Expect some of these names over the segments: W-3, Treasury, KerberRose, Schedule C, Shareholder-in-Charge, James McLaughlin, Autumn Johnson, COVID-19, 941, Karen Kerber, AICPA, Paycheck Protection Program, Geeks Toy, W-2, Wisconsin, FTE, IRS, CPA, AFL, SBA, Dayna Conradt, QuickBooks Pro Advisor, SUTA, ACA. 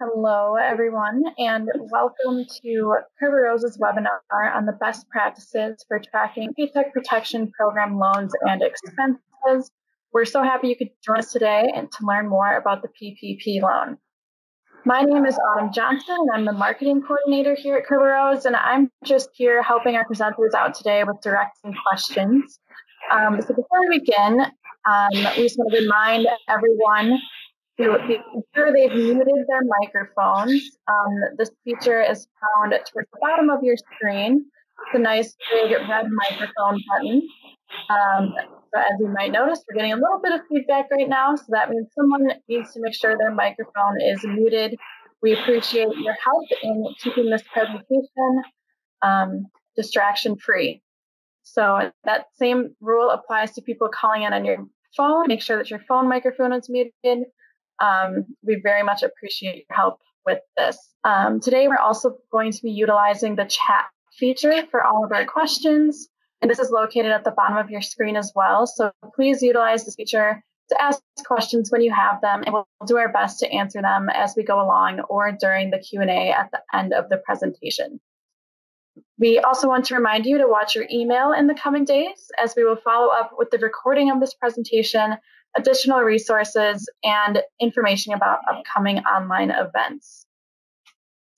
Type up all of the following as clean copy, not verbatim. Hello, everyone, and welcome to KerberRose's webinar on the best practices for tracking Paycheck Protection Program loans and expenses. We're so happy you could join us today and to learn more about the PPP loan. My name is Autumn Johnson, and I'm the marketing coordinator here at KerberRose, and I'm just here helping our presenters out today with direct questions. So before we begin, we just want to remind everyone to be sure they've muted their microphones. This feature is found towards the bottom of your screen. It's a nice big red microphone button. But as you might notice, we're getting a little bit of feedback right now, so that means someone needs to make sure their microphone is muted. We appreciate your help in keeping this presentation distraction-free. So that same rule applies to people calling in on your phone. Make sure that your phone microphone is muted. We very much appreciate your help with this. Today, we're also going to be utilizing the chat feature for all of our questions. And this is located at the bottom of your screen as well. So please utilize this feature to ask questions when you have them, and we'll do our best to answer them as we go along or during the Q&A at the end of the presentation. We also want to remind you to watch your email in the coming days, as we will follow up with the recording of this presentation, additional resources, and information about upcoming online events.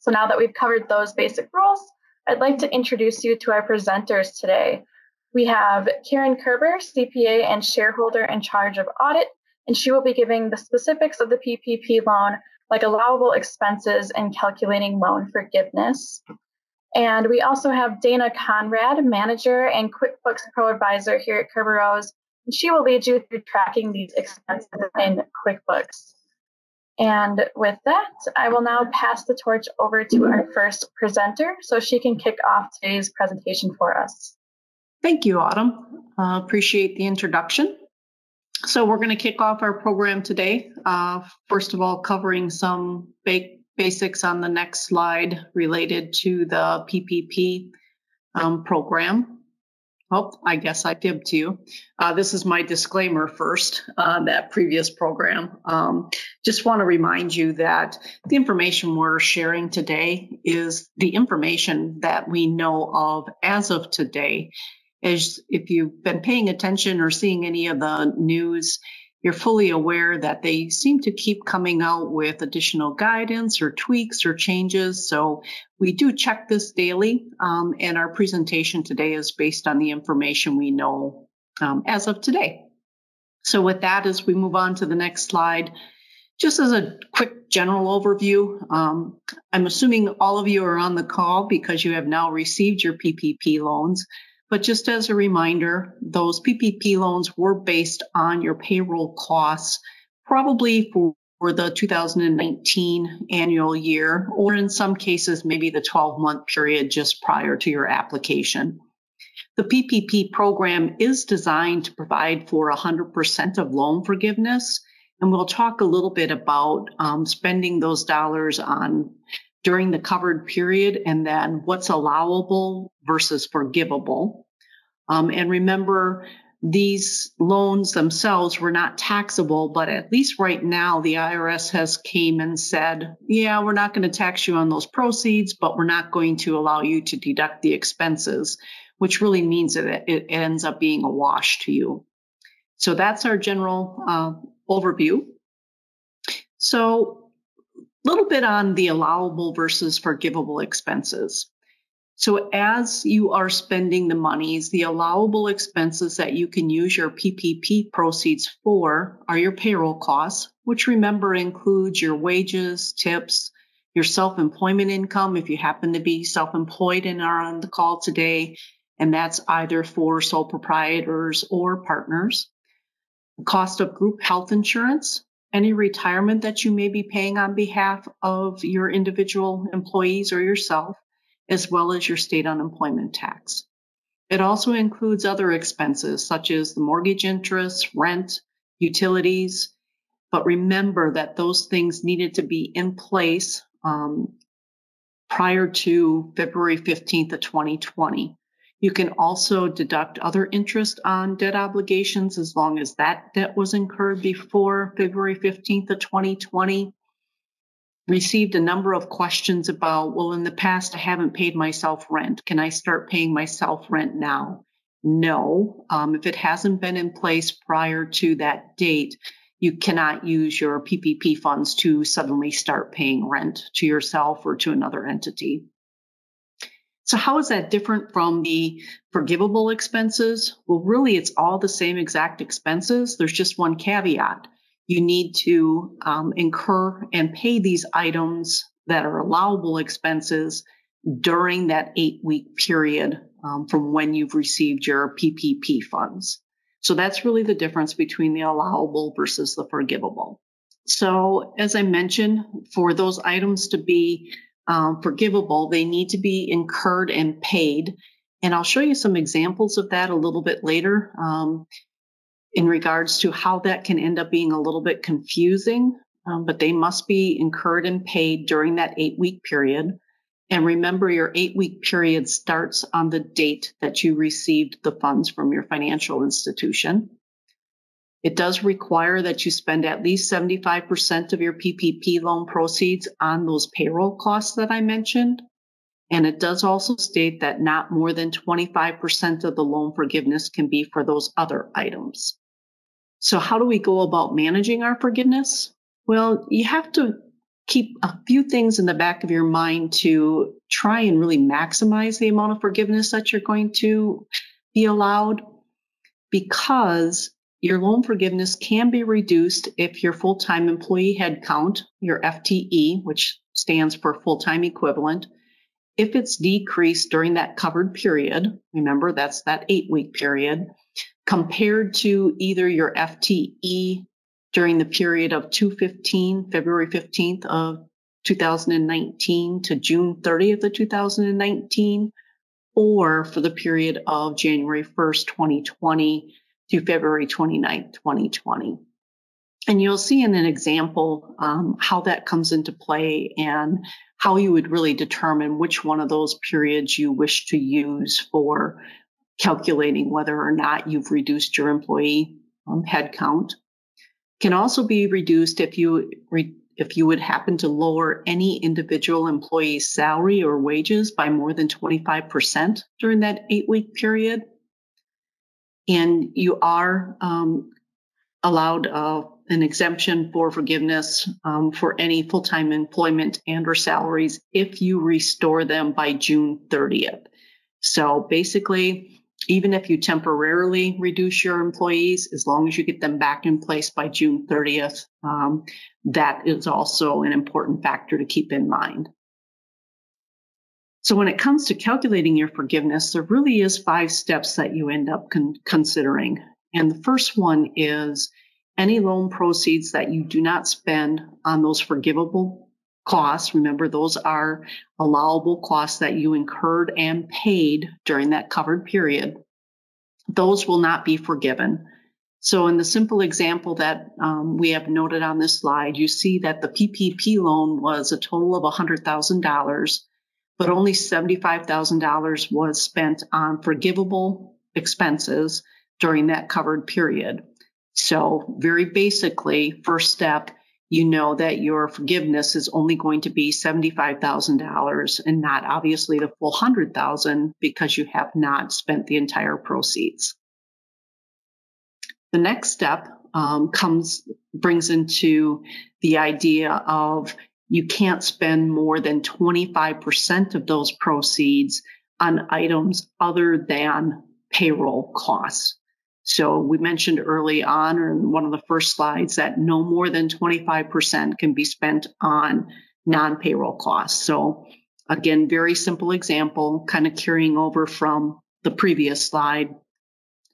So now that we've covered those basic rules, I'd like to introduce you to our presenters today. We have Karen Kerber, CPA and shareholder in charge of audit, and she will be giving the specifics of the PPP loan, like allowable expenses and calculating loan forgiveness. And we also have Dayna Conradt, manager and QuickBooks Pro Advisor here at KerberRose, and she will lead you through tracking these expenses in QuickBooks. And with that, I will now pass the torch over to our first presenter so she can kick off today's presentation for us. Thank you, Autumn. Appreciate the introduction. So we're going to kick off our program today. First of all, covering some basics on the next slide related to the PPP program. Oh, I guess I fibbed you. This is my disclaimer first on that previous program. Just want to remind you that the information we're sharing today is the information that we know of as of today. As if you've been paying attention or seeing any of the news, you're fully aware that they seem to keep coming out with additional guidance or tweaks or changes. So we do check this daily, and our presentation today is based on the information we know as of today. So with that, as we move on to the next slide, just as a quick general overview, I'm assuming all of you are on the call because you have now received your PPP loans. But just as a reminder, those PPP loans were based on your payroll costs, probably for the 2019 annual year, or in some cases, maybe the 12-month period just prior to your application. The PPP program is designed to provide for 100% of loan forgiveness, and we'll talk a little bit about spending those dollars on during the covered period, and then what's allowable versus forgivable. And remember, these loans themselves were not taxable, but at least right now, the IRS has came and said, yeah, we're not going to tax you on those proceeds, but we're not going to allow you to deduct the expenses, which really means that it ends up being a wash to you. So that's our general overview. So a little bit on the allowable versus forgivable expenses. So as you are spending the monies, the allowable expenses that you can use your PPP proceeds for are your payroll costs, which remember includes your wages, tips, your self-employment income, if you happen to be self-employed and are on the call today, and that's either for sole proprietors or partners. The cost of group health insurance, any retirement that you may be paying on behalf of your individual employees or yourself, as well as your state unemployment tax. It also includes other expenses such as the mortgage interest, rent, utilities, but remember that those things needed to be in place prior to February 15th of 2020. You can also deduct other interest on debt obligations as long as that debt was incurred before February 15th of 2020. received a number of questions about, well, in the past, I haven't paid myself rent. Can I start paying myself rent now? No. If it hasn't been in place prior to that date, you cannot use your PPP funds to suddenly start paying rent to yourself or to another entity. So how is that different from the forgivable expenses? Well, really, it's all the same exact expenses. There's just one caveat. You need to incur and pay these items that are allowable expenses during that 8-week period from when you've received your PPP funds. So that's really the difference between the allowable versus the forgivable. So as I mentioned, for those items to be forgivable, they need to be incurred and paid. And I'll show you some examples of that a little bit later in regards to how that can end up being a little bit confusing, but they must be incurred and paid during that 8-week period. And remember, your 8-week period starts on the date that you received the funds from your financial institution. It does require that you spend at least 75% of your PPP loan proceeds on those payroll costs that I mentioned. And it does also state that not more than 25% of the loan forgiveness can be for those other items. So how do we go about managing our forgiveness? Well, you have to keep a few things in the back of your mind to try and really maximize the amount of forgiveness that you're going to be allowed, because your loan forgiveness can be reduced if your full-time employee headcount, your FTE, which stands for full-time equivalent, if it's decreased during that covered period, remember that's that 8-week period, compared to either your FTE during the period of February 15th of 2019 to June 30th of 2019, or for the period of January 1st, 2020, to February 29th, 2020. And you'll see in an example how that comes into play and how you would really determine which one of those periods you wish to use for calculating whether or not you've reduced your employee headcount. Can also be reduced if you would happen to lower any individual employee's salary or wages by more than 25% during that 8-week period. And you are allowed an exemption for forgiveness for any full-time employment and or salaries if you restore them by June 30th. So basically, even if you temporarily reduce your employees, as long as you get them back in place by June 30th, that is also an important factor to keep in mind. So when it comes to calculating your forgiveness, there really is 5 steps that you end up considering. And the first one is any loan proceeds that you do not spend on those forgivable costs. Remember, those are allowable costs that you incurred and paid during that covered period. Those will not be forgiven. So in the simple example that we have noted on this slide, you see that the PPP loan was a total of $100,000. But only $75,000 was spent on forgivable expenses during that covered period. So very basically, first step, you know that your forgiveness is only going to be $75,000 and not obviously the full $100,000 because you have not spent the entire proceeds. The next step brings into the idea of you can't spend more than 25% of those proceeds on items other than payroll costs. So we mentioned early on in one of the first slides that no more than 25% can be spent on non-payroll costs. So again, very simple example, kind of carrying over from the previous slide.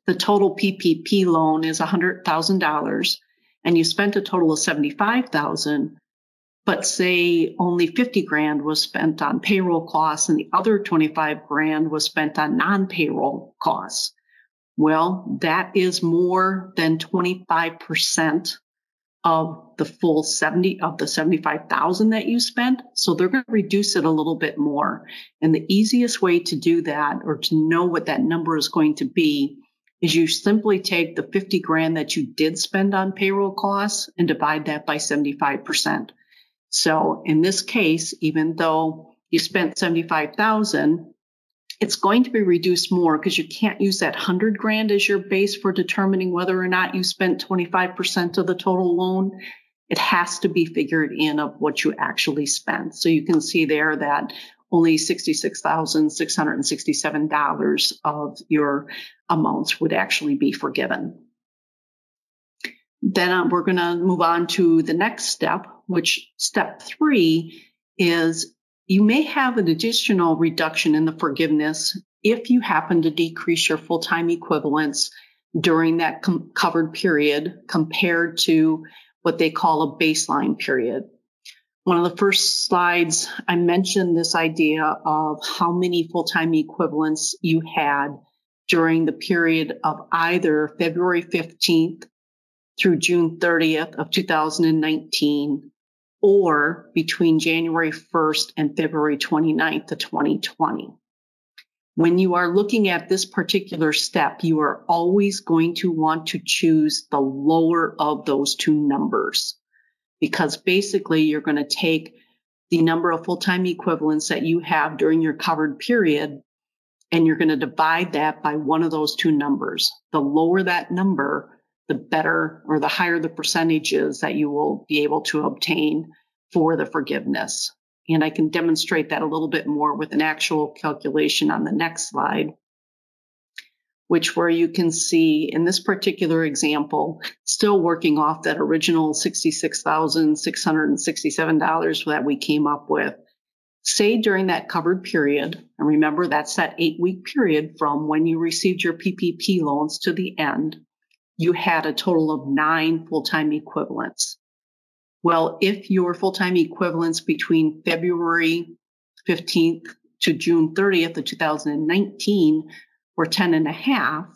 The total PPP loan is $100,000 and you spent a total of $75,000. But say only $50,000 was spent on payroll costs and the other $25,000 was spent on non-payroll costs. Well, that is more than 25% of the full $75,000 that you spent. So they're going to reduce it a little bit more. And the easiest way to do that or to know what that number is going to be is you simply take the $50,000 that you did spend on payroll costs and divide that by 75%. So in this case, even though you spent $75,000, it's going to be reduced more because you can't use that $100,000 as your base for determining whether or not you spent 25% of the total loan. It has to be figured in of what you actually spent. So you can see there that only $66,667 of your amounts would actually be forgiven. Then we're going to move on to the next step, which step 3 is you may have an additional reduction in the forgiveness if you happen to decrease your full-time equivalents during that covered period compared to what they call a baseline period. One of the first slides, I mentioned this idea of how many full-time equivalents you had during the period of either February 15th through June 30th of 2019, or between January 1st and February 29th of 2020. When you are looking at this particular step, you are always going to want to choose the lower of those two numbers, because basically you're going to take the number of full-time equivalents that you have during your covered period, and you're going to divide that by one of those two numbers. The lower that number, the better, or the higher the percentages that you will be able to obtain for the forgiveness. And I can demonstrate that a little bit more with an actual calculation on the next slide, which where you can see in this particular example, still working off that original $66,667 that we came up with. Say during that covered period, and remember that's that 8-week period from when you received your PPP loans to the end, you had a total of 9 full-time equivalents. Well, if your full-time equivalents between February 15th to June 30th of 2019 were 10.5,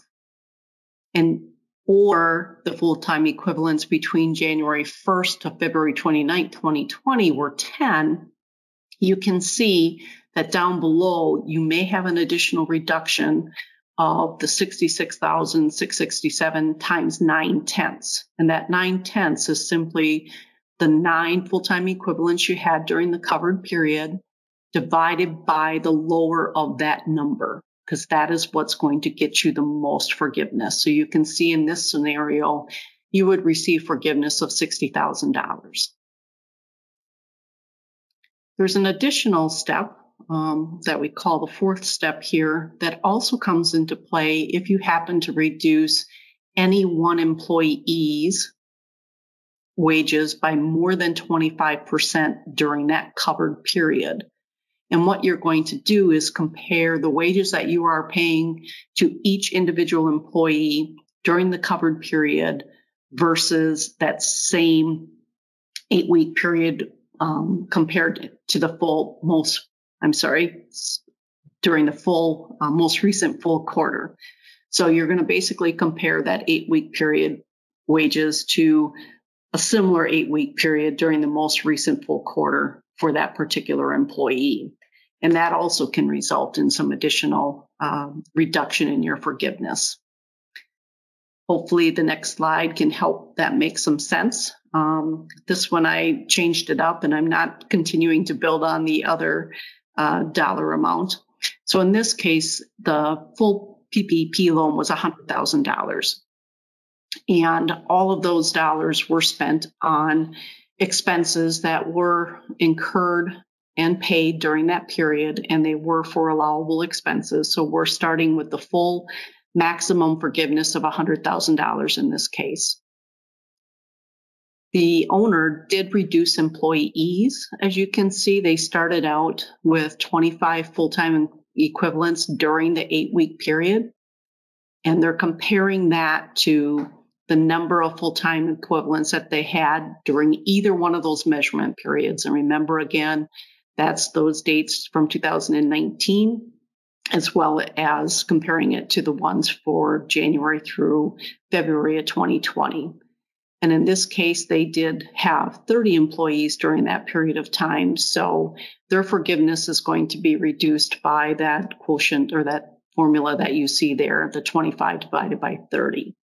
or the full-time equivalents between January 1st to February 29th, 2020 were 10, you can see that down below, you may have an additional reduction of the $66,667 times 9/10. And that 9/10 is simply the 9 full-time equivalents you had during the covered period divided by the lower of that number, because that is what's going to get you the most forgiveness. So you can see in this scenario, you would receive forgiveness of $60,000. There's an additional step that we call the 4th step here that also comes into play if you happen to reduce any one employee's wages by more than 25% during that covered period. And what you're going to do is compare the wages that you are paying to each individual employee during the covered period versus that same 8-week period compared to the most recent full quarter. So you're going to basically compare that 8-week period wages to a similar 8-week period during the most recent full quarter for that particular employee. And that also can result in some additional reduction in your forgiveness. Hopefully the next slide can help that make some sense. This one, I changed it up and I'm not continuing to build on the other dollar amount. So in this case, the full PPP loan was $100,000. And all of those dollars were spent on expenses that were incurred and paid during that period, and they were for allowable expenses. So we're starting with the full maximum forgiveness of $100,000 in this case. The owner did reduce employees. As you can see, they started out with 25 full-time equivalents during the 8-week period. And they're comparing that to the number of full-time equivalents that they had during either one of those measurement periods. And remember, again, that's those dates from 2019, as well as comparing it to the ones for January through February of 2020. And in this case, they did have 30 employees during that period of time. So their forgiveness is going to be reduced by that quotient or that formula that you see there, the 25 divided by 30.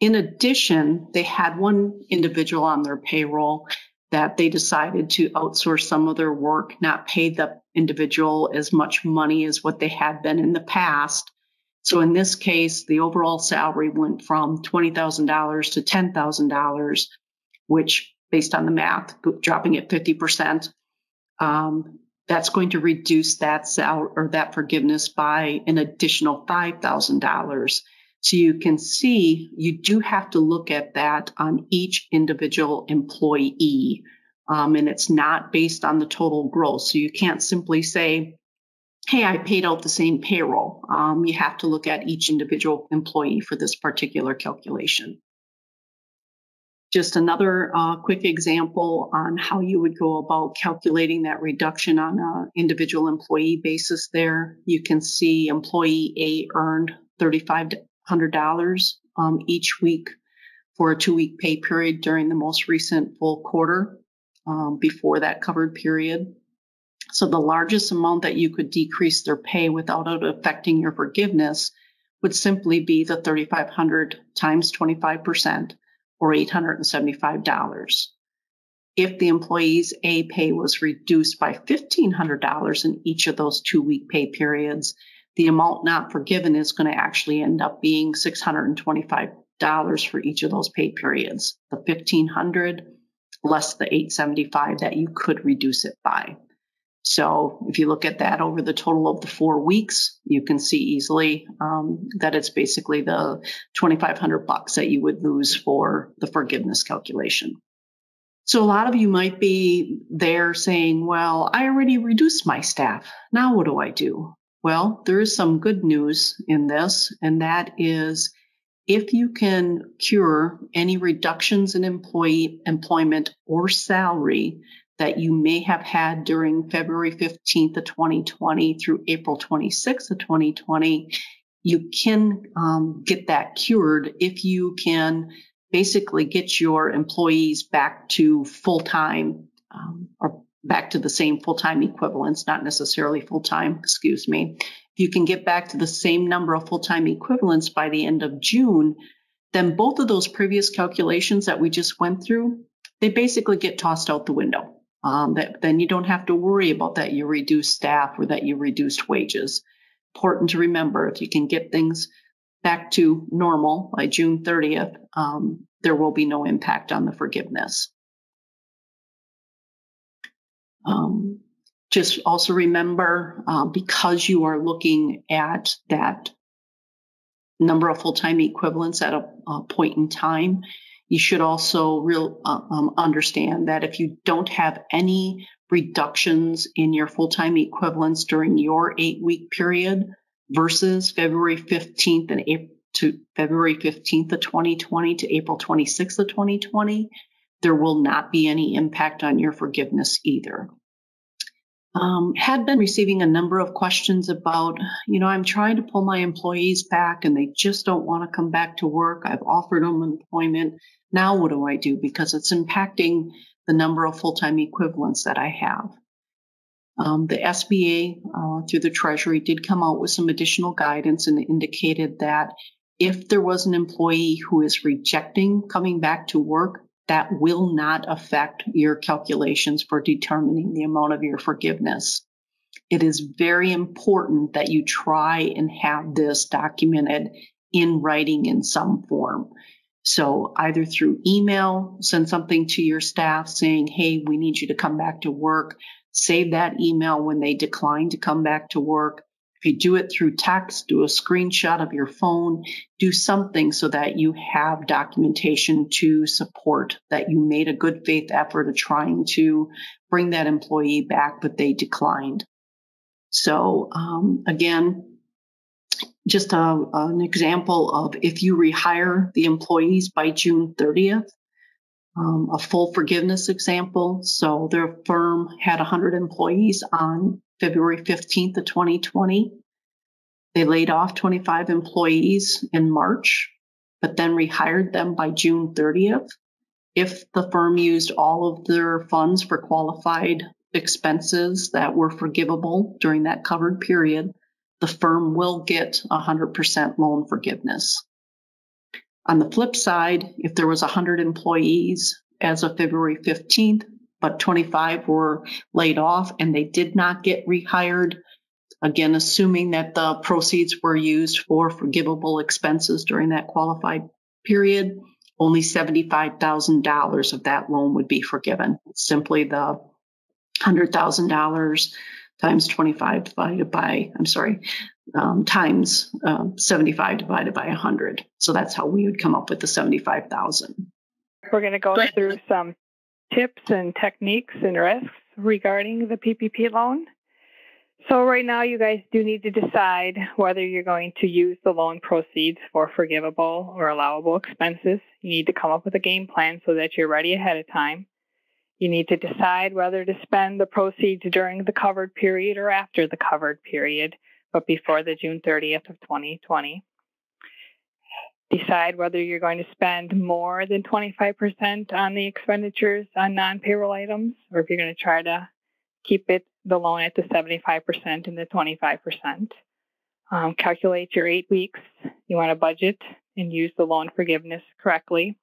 In addition, they had one individual on their payroll that they decided to outsource some of their work, not pay the individual as much money as what they had been in the past. So in this case, the overall salary went from $20,000 to $10,000, which based on the math, dropping it 50%, that's going to reduce that salary or that forgiveness by an additional $5,000. So you can see you do have to look at that on each individual employee, and it's not based on the total gross. So you can't simply say, hey, I paid out the same payroll. You have to look at each individual employee for this particular calculation. Just another quick example on how you would go about calculating that reduction on an individual employee basis there. You can see employee A earned $3,500 each week for a 2-week pay period during the most recent full quarter before that covered period. So the largest amount that you could decrease their pay without it affecting your forgiveness would simply be the $3,500 times 25%. Or $875. If the employee's A pay was reduced by $1,500 in each of those 2-week pay periods, the amount not forgiven is going to actually end up being $625 for each of those pay periods. The $1,500 less the $875 that you could reduce it by. So if you look at that over the total of the 4 weeks, you can see easily that it's basically the $2,500 that you would lose for the forgiveness calculation. So a lot of you might be there saying, well, I already reduced my staff. Now what do I do? Well, there is some good news in this, and that is if you can cure any reductions in employment or salary that you may have had during February 15th of 2020 through April 26th of 2020, you can get that cured if you can basically get your employees back to full-time or back to the same full-time equivalents, not necessarily full-time, excuse me. If you can get back to the same number of full-time equivalents by the end of June, then both of those previous calculations that we just went through, they basically get tossed out the window. Then you don't have to worry about that you reduced staff or that you reduced wages. Important to remember, if you can get things back to normal by June 30th, there will be no impact on the forgiveness. Just also remember, because you are looking at that number of full-time equivalents at a point in time, you should also understand that if you don't have any reductions in your full-time equivalents during your 8-week period versus February 15th and to February 15th of 2020 to April 26th of 2020, there will not be any impact on your forgiveness either. Had been receiving a number of questions about, you know, I'm trying to pull my employees back and they just don't want to come back to work. I've offered them employment. Now what do I do? Because it's impacting the number of full-time equivalents that I have. The SBA through the Treasury did come out with some additional guidance and indicated that if there was an employee who is rejecting coming back to work, that will not affect your calculations for determining the amount of your forgiveness. It is very important that you try and have this documented in writing in some form. So either through email, send something to your staff saying, hey, we need you to come back to work. Save that email when they decline to come back to work. If you do it through text, do a screenshot of your phone, do something so that you have documentation to support that you made a good faith effort of trying to bring that employee back, but they declined. So again, just an example of if you rehire the employees by June 30th, a full forgiveness example. So their firm had 100 employees on February 15th of 2020. They laid off 25 employees in March, but then rehired them by June 30th. If the firm used all of their funds for qualified expenses that were forgivable during that covered period, the firm will get 100% loan forgiveness. On the flip side, if there was 100 employees as of February 15th, but 25 were laid off and they did not get rehired. Again, assuming that the proceeds were used for forgivable expenses during that qualified period, only $75,000 of that loan would be forgiven. Simply the $100,000 times 25 divided by, times 75 divided by 100. So that's how we would come up with the $75,000. We're going to go through some tips and techniques and risks regarding the PPP loan. So right now, you guys do need to decide whether you're going to use the loan proceeds for forgivable or allowable expenses. You need to come up with a game plan so that you're ready ahead of time. You need to decide whether to spend the proceeds during the covered period or after the covered period, but before the June 30th of 2020. Decide whether you're going to spend more than 25% on the expenditures on non-payroll items, or if you're going to try to keep the loan at the 75% and the 25%. Calculate your 8 weeks. You want to budget and use the loan forgiveness correctly.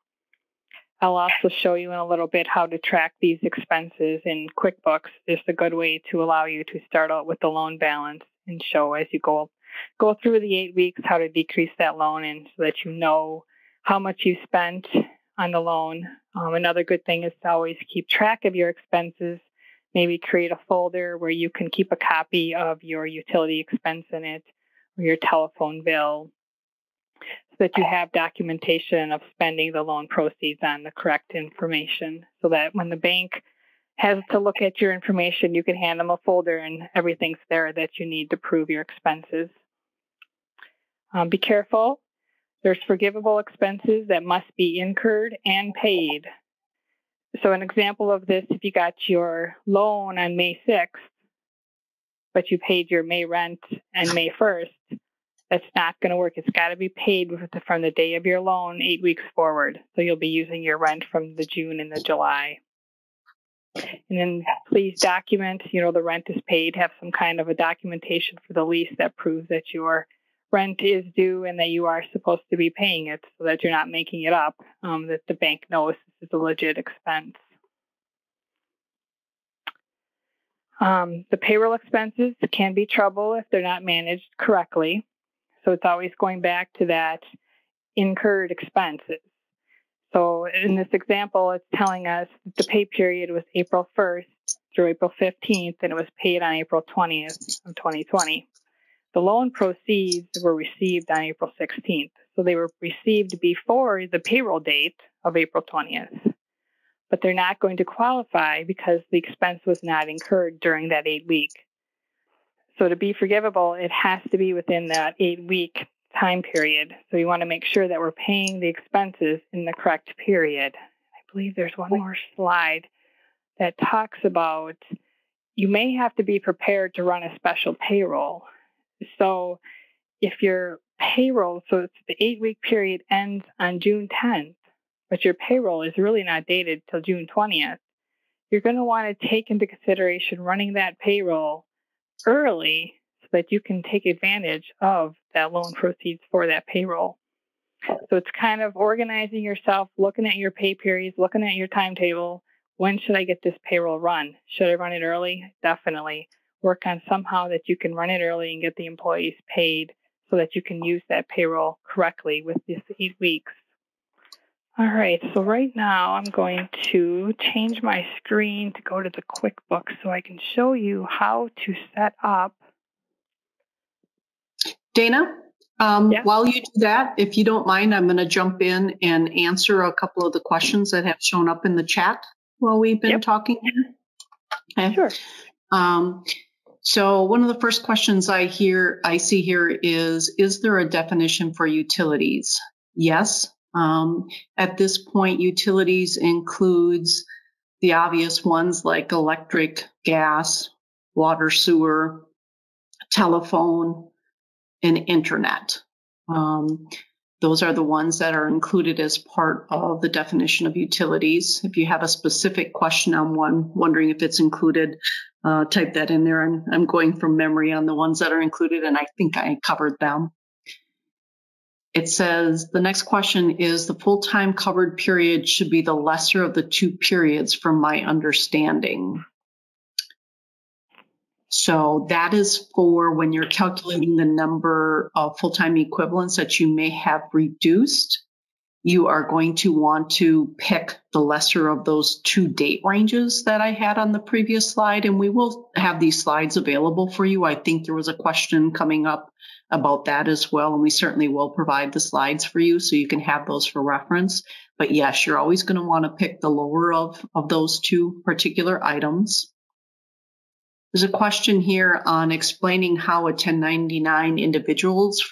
I'll also show you in a little bit how to track these expenses in QuickBooks. It's a good way to allow you to start out with the loan balance and show as you go through the 8 weeks how to decrease that loan and so that you know how much you spent on the loan. Another good thing is to always keep track of your expenses. Maybe create a folder where you can keep a copy of your utility expense in it or your telephone bill so that you have documentation of spending the loan proceeds on the correct information so that when the bank has to look at your information, you can hand them a folder and everything's there that you need to prove your expenses. Be careful. There's forgivable expenses that must be incurred and paid. So an example of this, if you got your loan on May 6th, but you paid your May rent on May 1st, that's not going to work. It's got to be paid from the day of your loan 8 weeks forward. So you'll be using your rent from the June and the July. And then please document, the rent is paid. Have some kind of a documentation for the lease that proves that your rent is due and that you are supposed to be paying it so that you're not making it up, that the bank knows this is a legit expense. The payroll expenses can be trouble if they're not managed correctly. So it's always going back to that incurred expenses. So in this example, it's telling us that the pay period was April 1st through April 15th, and it was paid on April 20th of 2020. The loan proceeds were received on April 16th, so they were received before the payroll date of April 20th, but they're not going to qualify because the expense was not incurred during that 8 week. So to be forgivable, it has to be within that 8 week time period. So you want to make sure that we're paying the expenses in the correct period. I believe there's one more slide that talks about you may have to be prepared to run a special payroll. So if your payroll, so it's the 8 week period ends on June 10th, but your payroll is really not dated till June 20th, you're going to want to take into consideration running that payroll early so that you can take advantage of that loan proceeds for that payroll. So it's kind of organizing yourself, looking at your pay periods, looking at your timetable. When should I get this payroll run? Should I run it early? Definitely. Work on somehow that you can run it early and get the employees paid so that you can use that payroll correctly with this 8 weeks. All right, so right now I'm going to change my screen to go to the QuickBooks so I can show you how to set up. Dayna, while you do that, if you don't mind, I'm going to jump in and answer a couple of the questions that have shown up in the chat while we've been talking here. Okay. Sure. So one of the first questions I see here is there a definition for utilities? Yes. At this point, utilities includes the obvious ones like electric, gas, water, sewer, telephone, and internet. Those are the ones that are included as part of the definition of utilities. If you have a specific question on one, wondering if it's included, type that in there. I'm going from memory on the ones that are included, and I think I covered them. It says the next question is the full-time covered period should be the lesser of the two periods from my understanding. So that is for when you're calculating the number of full-time equivalents that you may have reduced. You are going to want to pick the lesser of those two date ranges that I had on the previous slide, and we will have these slides available for you. I think there was a question coming up about that as well, and we certainly will provide the slides for you so you can have those for reference. But yes, you're always going to want to pick the lower of those two particular items. There's a question here on explaining how a 1099 individual's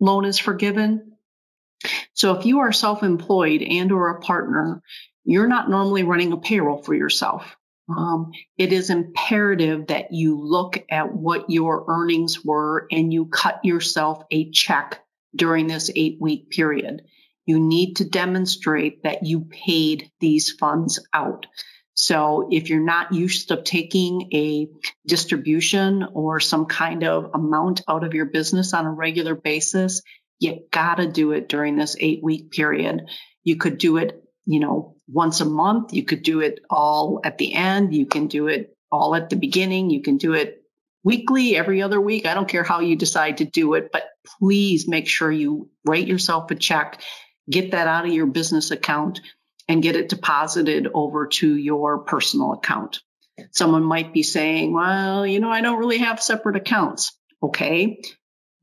loan is forgiven. So if you are self-employed and or a partner, you're not normally running a payroll for yourself. It is imperative that you look at what your earnings were and you cut yourself a check during this 8-week period. You need to demonstrate that you paid these funds out. So if you're not used to taking a distribution or some kind of amount out of your business on a regular basis, you gotta do it during this 8-week period. You could do it, once a month. You could do it all at the end. You can do it all at the beginning. You can do it weekly, every other week. I don't care how you decide to do it, but please make sure you write yourself a check, get that out of your business account, and get it deposited over to your personal account. Someone might be saying, well, I don't really have separate accounts. Okay.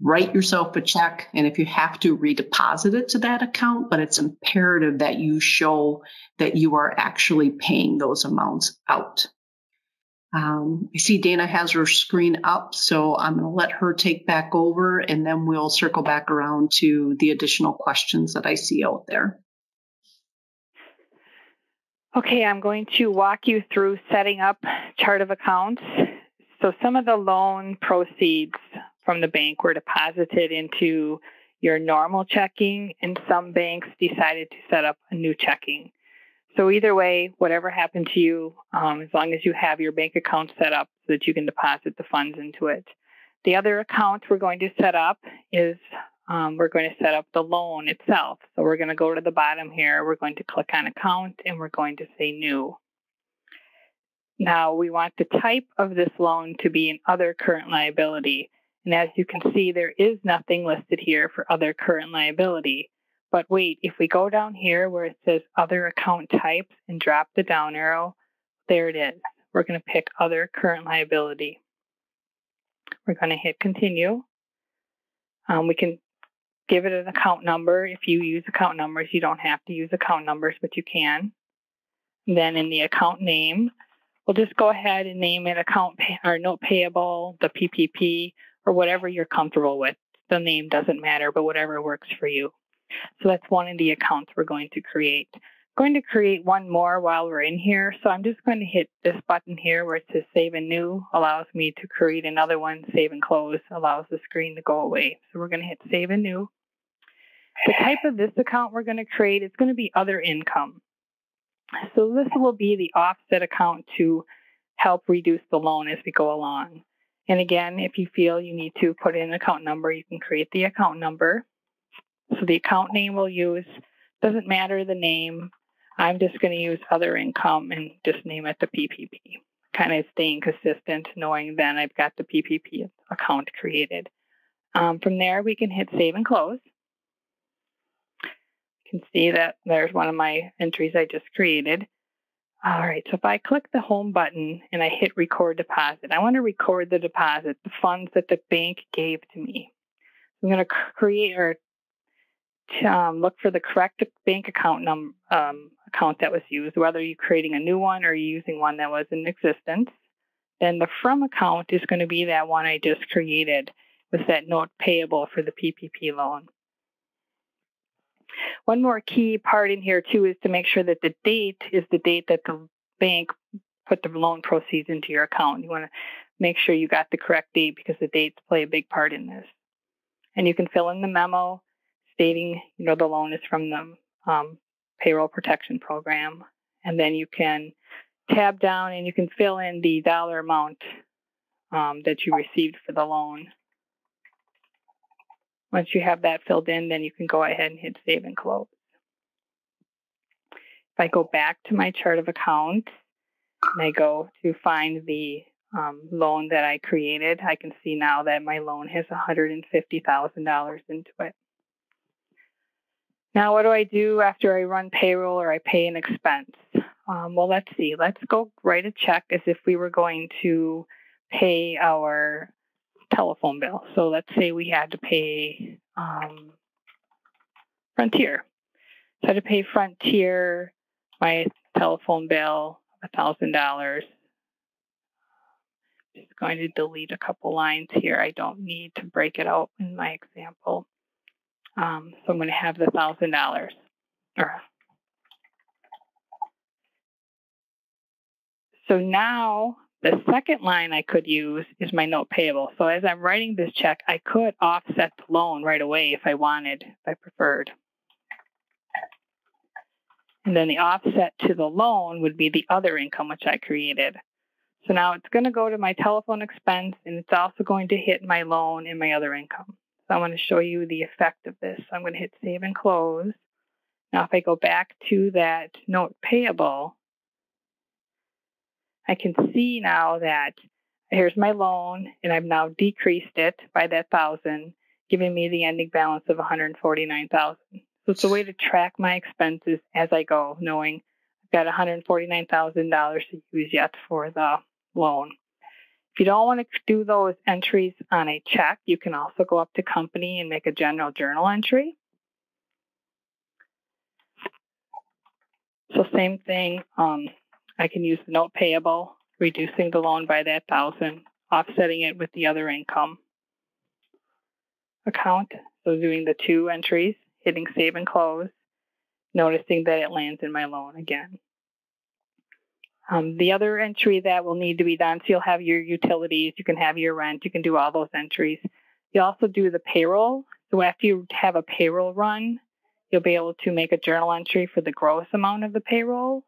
Write yourself a check, and if you have to, redeposit it to that account, but it's imperative that you show that you are actually paying those amounts out. I see Dayna has her screen up, so I'm going to let her take back over, and then we'll circle back around to the additional questions that I see out there. Okay, I'm going to walk you through setting up chart of accounts. So some of the loan proceeds from the bank were deposited into your normal checking, and some banks decided to set up a new checking. So either way, whatever happened to you, as long as you have your bank account set up so that you can deposit the funds into it. The other account we're going to set up is we're going to set up the loan itself. So we're going to go to the bottom here. We're going to click on account, and we're going to say new. Now we want the type of this loan to be an other current liability. And as you can see, there is nothing listed here for other current liability. But wait, if we go down here where it says other account types and drop the down arrow, there it is. We're going to pick other current liability. We're going to hit continue. We can give it an account number. If you use account numbers, you don't have to use account numbers, but you can. And then in the account name, we'll just go ahead and name it account or note payable, the PPP, or whatever you're comfortable with. The name doesn't matter, but whatever works for you. So that's one of the accounts we're going to create. I'm going to create one more while we're in here. So I'm just going to hit this button here where it says Save and New, allows me to create another one. Save and Close allows the screen to go away. So we're going to hit Save and New. The type of this account we're going to create is going to be Other Income. So this will be the offset account to help reduce the loan as we go along. And again, if you feel you need to put in an account number, you can create the account number. So the account name we'll use, doesn't matter the name. I'm just going to use Other Income and just name it the PPP. Kind of staying consistent, knowing then I've got the PPP account created. From there, we can hit Save and Close. You can see that there's one of my entries I just created. All right, so if I click the home button and I hit record deposit, I want to record the deposit, the funds that the bank gave to me. I'm going to create or look for the correct bank account account that was used, whether you're creating a new one or you're using one that was in existence. Then the from account is going to be that one I just created with that note payable for the PPP loan. One more key part in here, too, is to make sure that the date is the date that the bank put the loan proceeds into your account. You want to make sure you got the correct date because the dates play a big part in this. And you can fill in the memo stating, the loan is from the Payroll Protection Program. And then you can tab down and you can fill in the dollar amount that you received for the loan. Once you have that filled in, then you can go ahead and hit save and close. If I go back to my chart of accounts and I go to find the loan that I created, I can see now that my loan has $150,000 into it. Now, what do I do after I run payroll or I pay an expense? Well, let's see. Let's go write a check as if we were going to pay our telephone bill. So let's say we had to pay Frontier. So I had to pay Frontier my telephone bill, $1,000. Just going to delete a couple lines here. I don't need to break it out in my example. So I'm going to have the $1,000. So now the second line I could use is my note payable. So as I'm writing this check, I could offset the loan right away if I wanted, if I preferred. And then the offset to the loan would be the other income, which I created. So now it's going to go to my telephone expense, and it's also going to hit my loan and my other income. So I want to show you the effect of this. So I'm going to hit save and close. Now, if I go back to that note payable, I can see now that here's my loan, and I've now decreased it by that $1,000, giving me the ending balance of $149,000. So it's a way to track my expenses as I go, knowing I've got $149,000 to use yet for the loan. If you don't want to do those entries on a check, you can also go up to company and make a general journal entry. So same thing, I can use the note payable, reducing the loan by that $1,000, offsetting it with the other income account. So doing the two entries, hitting save and close, noticing that it lands in my loan again. The other entry that will need to be done, so you'll have your utilities, you can have your rent, you can do all those entries. You also do the payroll. So after you have a payroll run, you'll be able to make a journal entry for the gross amount of the payroll.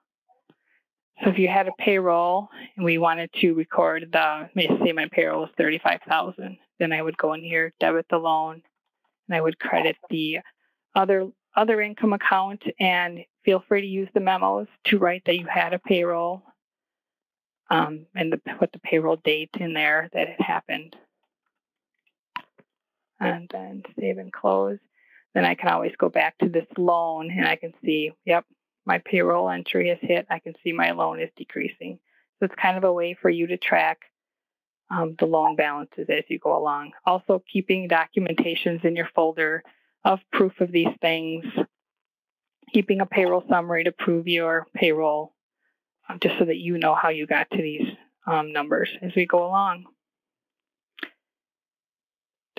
So if you had a payroll and we wanted to record the, say my payroll was $35,000, then I would go in here, debit the loan, and I would credit the other income account, and feel free to use the memos to write that you had a payroll and put the payroll date in there that it happened. And then save and close. Then I can always go back to this loan and I can see, yep, my payroll entry is hit. I can see my loan is decreasing. So it's kind of a way for you to track the loan balances as you go along. Also keeping documentations in your folder of proof of these things, keeping a payroll summary to prove your payroll, just so that you know how you got to these numbers as we go along.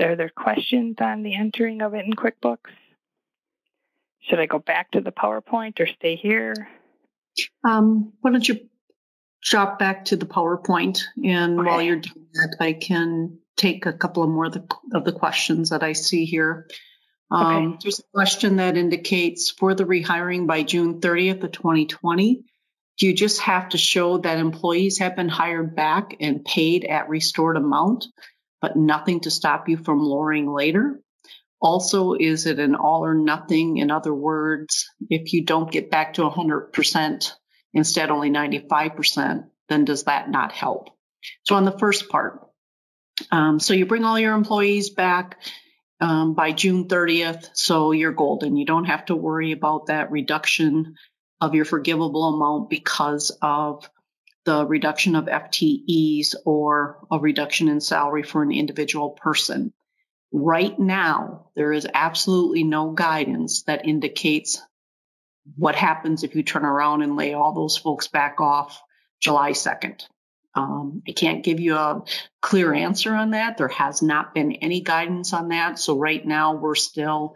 Are there questions on the entering of it in QuickBooks? Should I go back to the PowerPoint or stay here? Why don't you drop back to the PowerPoint, and okay, while you're doing that, I can take a couple of more of the questions that I see here. Okay. There's a question that indicates for the rehiring by June 30th of 2020, do you just have to show that employees have been hired back and paid at restored amount, but nothing to stop you from lowering later? Also, is it an all or nothing? In other words, if you don't get back to 100%, instead only 95%, then does that not help? So on the first part, so you bring all your employees back by June 30th, so you're golden. You don't have to worry about that reduction of your forgivable amount because of the reduction of FTEs or a reduction in salary for an individual person. Right now, there is absolutely no guidance that indicates what happens if you turn around and lay all those folks back off July 2nd. I can't give you a clear answer on that. There has not been any guidance on that. So right now we're still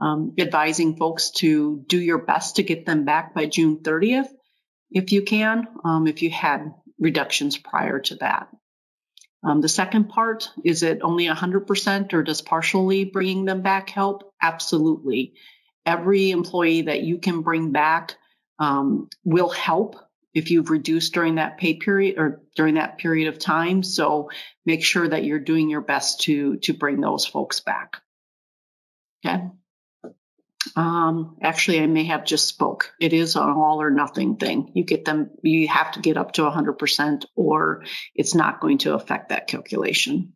advising folks to do your best to get them back by June 30th if you can, if you had reductions prior to that. The second part, is it only 100% or does partially bringing them back help? Absolutely. Every employee that you can bring back will help if you've reduced during that pay period or during that period of time. So make sure that you're doing your best to bring those folks back. Okay. Actually, I may have just spoke. It is an all or nothing thing. You get them, you have to get up to 100% or it's not going to affect that calculation.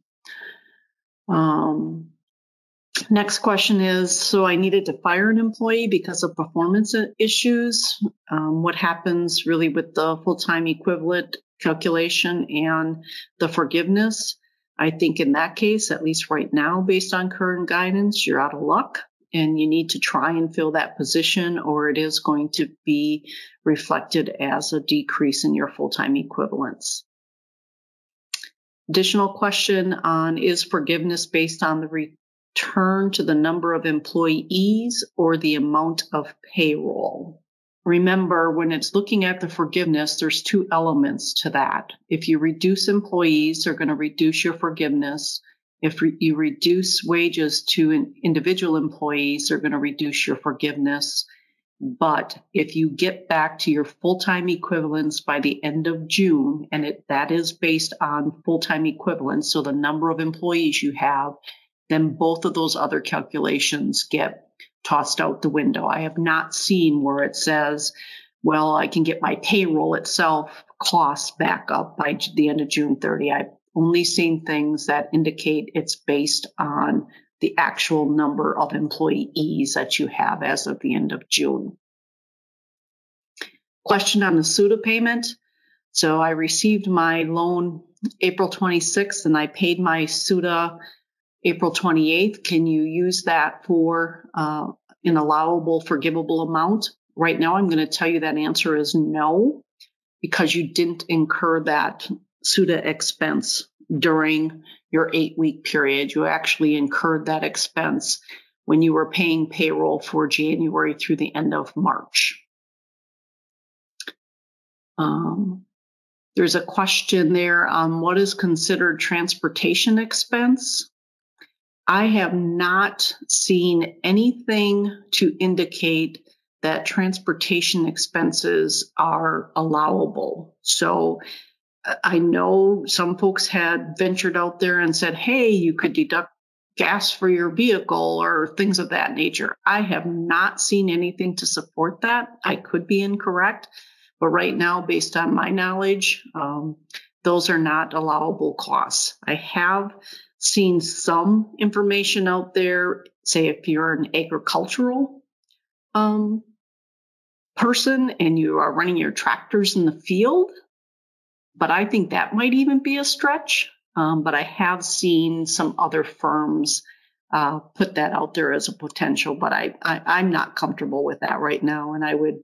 Next question is, so I needed to fire an employee because of performance issues. What happens really with the full-time equivalent calculation and the forgiveness? I think in that case, at least right now, based on current guidance, you're out of luck and you need to try and fill that position or it is going to be reflected as a decrease in your full-time equivalents. Additional question on, is forgiveness based on the return to the number of employees or the amount of payroll? Remember, when it's looking at the forgiveness, there's two elements to that. If you reduce employees, they're going to reduce your forgiveness. If you reduce wages to individual employees, they're going to reduce your forgiveness. But if you get back to your full-time equivalents by the end of June, and that is based on full-time equivalents, so the number of employees you have, then both of those other calculations get tossed out the window. I have not seen where it says, well, I can get my payroll itself costs back up by the end of June 30. I've only seen things that indicate it's based on the actual number of employees that you have as of the end of June. Question on the SUTA payment. So I received my loan April 26th and I paid my SUTA April 28th, can you use that for an allowable, forgivable amount? Right now, I'm going to tell you that answer is no, because you didn't incur that SUTA expense during your 8-week period. You actually incurred that expense when you were paying payroll for January through the end of March. There's a question there on what is considered transportation expense. I have not seen anything to indicate that transportation expenses are allowable. So I know some folks had ventured out there and said, hey, you could deduct gas for your vehicle or things of that nature. I have not seen anything to support that. I could be incorrect, but right now, based on my knowledge, those are not allowable costs. I have seen some information out there, say if you're an agricultural person and you are running your tractors in the field, but I think that might even be a stretch. But I have seen some other firms put that out there as a potential, but I'm not comfortable with that right now. And I would,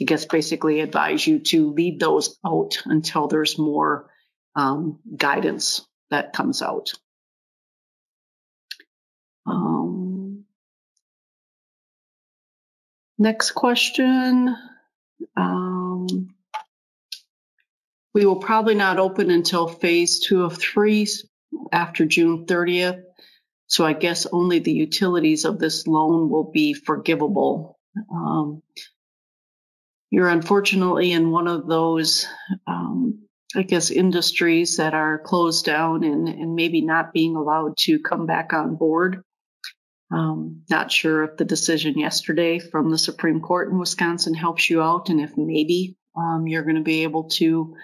I guess, basically advise you to leave those out until there's more guidance that comes out. Next question. We will probably not open until phase 2 of 3 after June 30th. So I guess only the utilities of this loan will be forgivable. You're unfortunately in one of those, I guess, industries that are closed down and maybe not being allowed to come back on board. Not sure if the decision yesterday from the Supreme Court in Wisconsin helps you out and if maybe you're going to be able to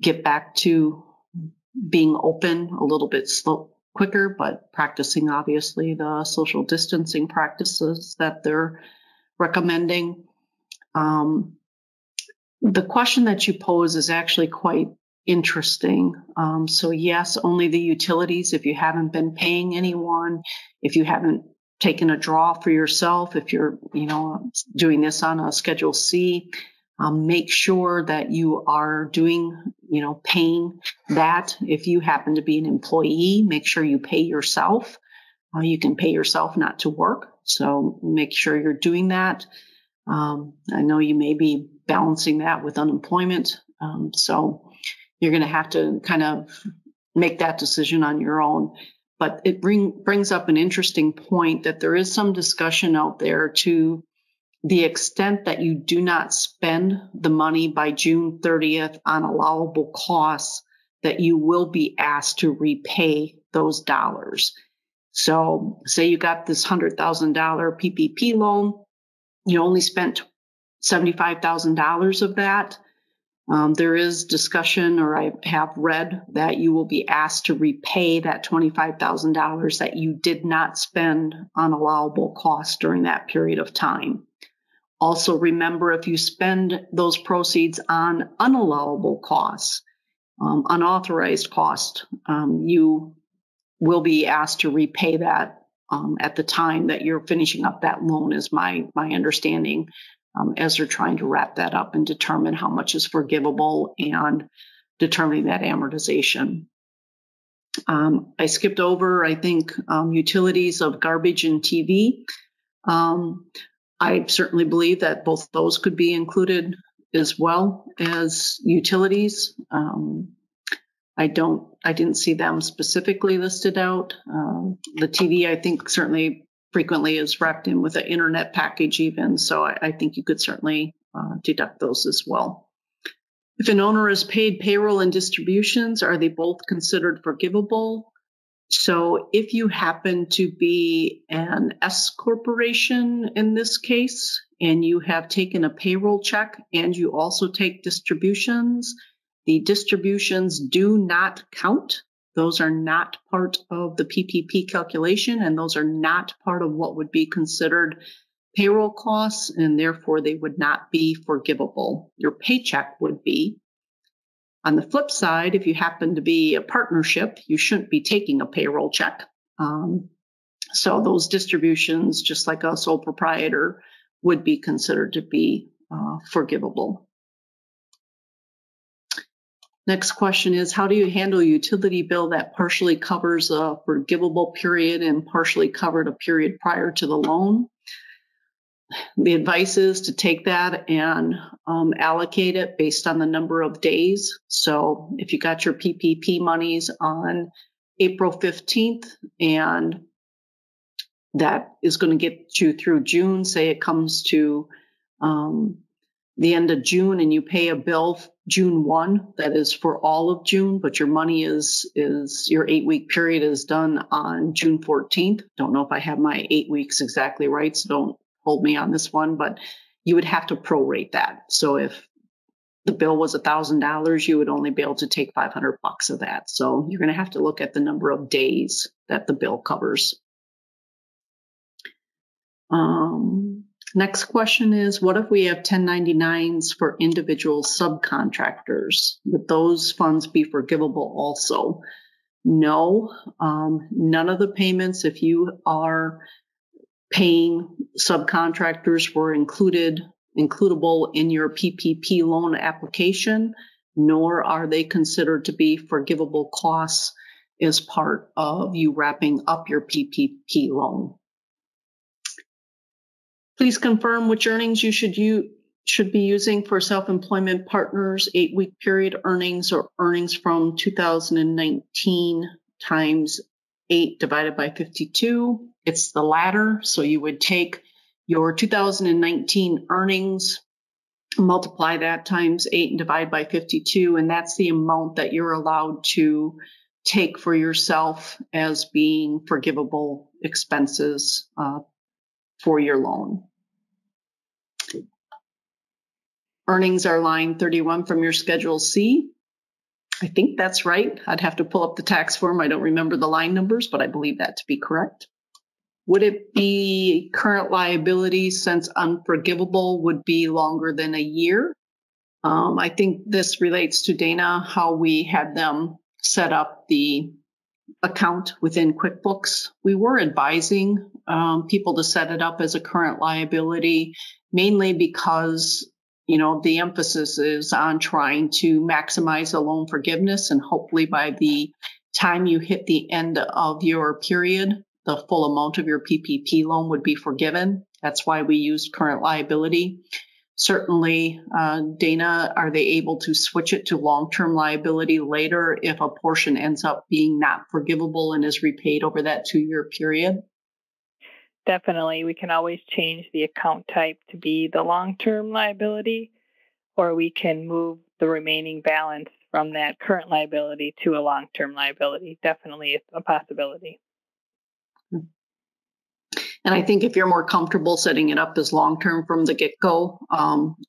get back to being open a little bit quicker, but practicing, obviously, the social distancing practices that they're recommending. The question that you pose is actually quite interesting. So yes, only the utilities, if you haven't been paying anyone, if you haven't taken a draw for yourself, if you're, doing this on a Schedule C, make sure that you are doing, paying that. If you happen to be an employee, make sure you pay yourself. You can pay yourself not to work. So make sure you're doing that. I know you may be balancing that with unemployment. So you're going to have to kind of make that decision on your own. But it brings up an interesting point that there is some discussion out there to the extent that you do not spend the money by June 30th on allowable costs, that you will be asked to repay those dollars. So say you got this $100,000 PPP loan, you only spent $75,000 of that. There is discussion, or I have read, that you will be asked to repay that $25,000 that you did not spend on allowable costs during that period of time. Also remember, if you spend those proceeds on unallowable costs, unauthorized costs, you will be asked to repay that at the time that you're finishing up that loan, is my understanding. As they're trying to wrap that up and determine how much is forgivable and determining that amortization. I skipped over, I think, utilities of garbage and TV. I certainly believe that both those could be included as well as utilities. I didn't see them specifically listed out. The TV, I think, certainly frequently is wrapped in with an internet package even. So I think you could certainly deduct those as well. If an owner is paid payroll and distributions, are they both considered forgivable? So if you happen to be an S corporation in this case, and you have taken a payroll check and you also take distributions, the distributions do not count. Those are not part of the PPP calculation, and those are not part of what would be considered payroll costs, and therefore they would not be forgivable. Your paycheck would be. On the flip side, if you happen to be a partnership, you shouldn't be taking a payroll check. So those distributions, just like a sole proprietor, would be considered to be forgivable. Next question is, how do you handle a utility bill that partially covers a forgivable period and partially covered a period prior to the loan? The advice is to take that and allocate it based on the number of days. So if you got your PPP monies on April 15th and that is going to get you through June, say it comes to the end of June and you pay a bill June 1, that is for all of June, but your money is your 8-week period is done on June 14th. Don't know if I have my 8 weeks exactly right, so don't hold me on this one, but you would have to prorate that. So if the bill was $1,000, you would only be able to take $500 of that. So you're going to have to look at the number of days that the bill covers. Next question is, what if we have 1099s for individual subcontractors? Would those funds be forgivable also? No, none of the payments, if you are paying subcontractors, were includable in your PPP loan application, nor are they considered to be forgivable costs as part of you wrapping up your PPP loan. Please confirm which earnings you should be using for self-employment partners, 8-week period earnings, or earnings from 2019 times 8 divided by 52. It's the latter. So you would take your 2019 earnings, multiply that times 8 and divide by 52, and that's the amount that you're allowed to take for yourself as being forgivable expenses for your loan. Earnings are line 31 from your Schedule C. I think that's right. I'd have to pull up the tax form. I don't remember the line numbers, but I believe that to be correct. Would it be current liability, since unforgivable would be longer than a year? I think this relates to, Dayna, how we had them set up the account within QuickBooks. We were advising people to set it up as a current liability, mainly because, you know, the emphasis is on trying to maximize the loan forgiveness, and hopefully by the time you hit the end of your period, the full amount of your PPP loan would be forgiven. That's why we used current liability. Certainly, Dayna, are they able to switch it to long-term liability later if a portion ends up being not forgivable and is repaid over that 2-year period? Definitely. We can always change the account type to be the long-term liability, or we can move the remaining balance from that current liability to a long-term liability. Definitely, it's a possibility. And I think if you're more comfortable setting it up as long-term from the get-go,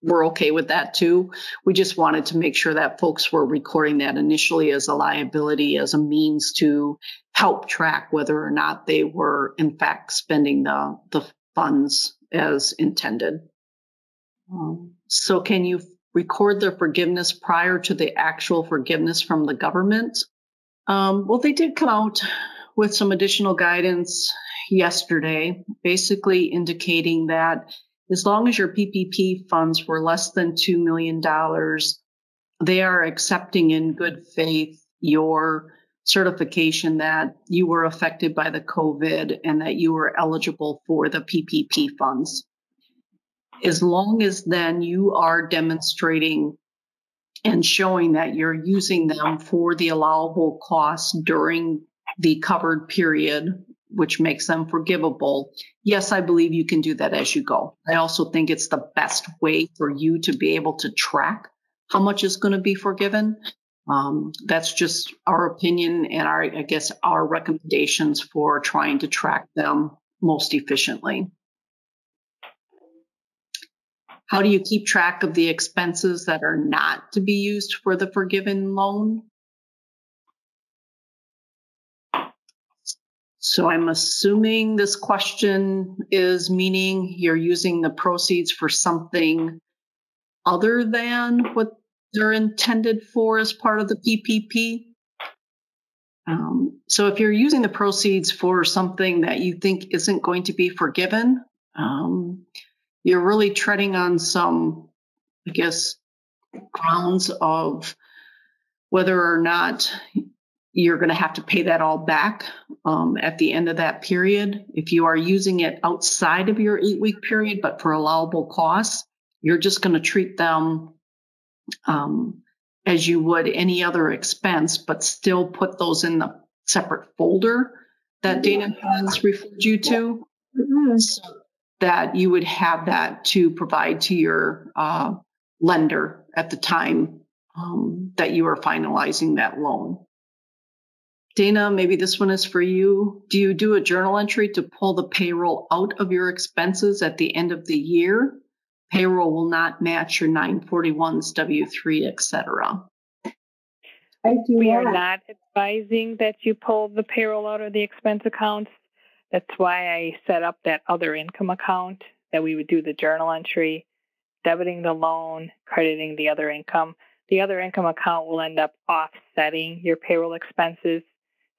we're okay with that too. We just wanted to make sure that folks were recording that initially as a liability, as a means to help track whether or not they were, in fact, spending the funds as intended. So can you record the forgiveness prior to the actual forgiveness from the government? Well, they did come out with some additional guidance yesterday, basically indicating that as long as your PPP funds were less than $2 million, they are accepting in good faith your certification that you were affected by the COVID and that you were eligible for the PPP funds. As long as then you are demonstrating and showing that you're using them for the allowable costs during the covered period, which makes them forgivable. Yes, I believe you can do that as you go. I also think it's the best way for you to be able to track how much is going to be forgiven. That's just our opinion and our recommendations for trying to track them most efficiently. How do you keep track of the expenses that are not to be used for the forgiven loan? So I'm assuming this question is meaning you're using the proceeds for something other than what they're intended for as part of the PPP. So if you're using the proceeds for something that you think isn't going to be forgiven, you're really treading on some, grounds of whether or not you're going to have to pay that all back at the end of that period. If you are using it outside of your 8-week period, but for allowable costs, you're just going to treat them as you would any other expense, but still put those in the separate folder that Dayna has referred you to. Mm-hmm. So that you would have that to provide to your lender at the time that you are finalizing that loan. Dayna, maybe this one is for you. Do you do a journal entry to pull the payroll out of your expenses at the end of the year? Payroll will not match your 941s, W-3, etc. We are not advising that you pull the payroll out of the expense accounts. That's why I set up that other income account that we would do the journal entry, debiting the loan, crediting the other income. The other income account will end up offsetting your payroll expenses.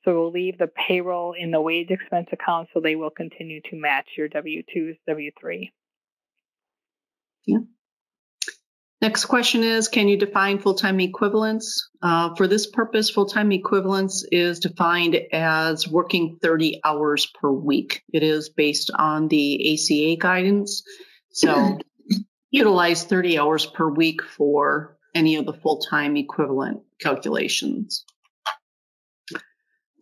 So we'll leave the payroll in the wage expense account so they will continue to match your W-2s, W-3. Yeah. Next question is, can you define full-time equivalence? For this purpose, full-time equivalence is defined as working 30 hours per week. It is based on the ACA guidance. So utilize 30 hours per week for any of the full-time equivalent calculations.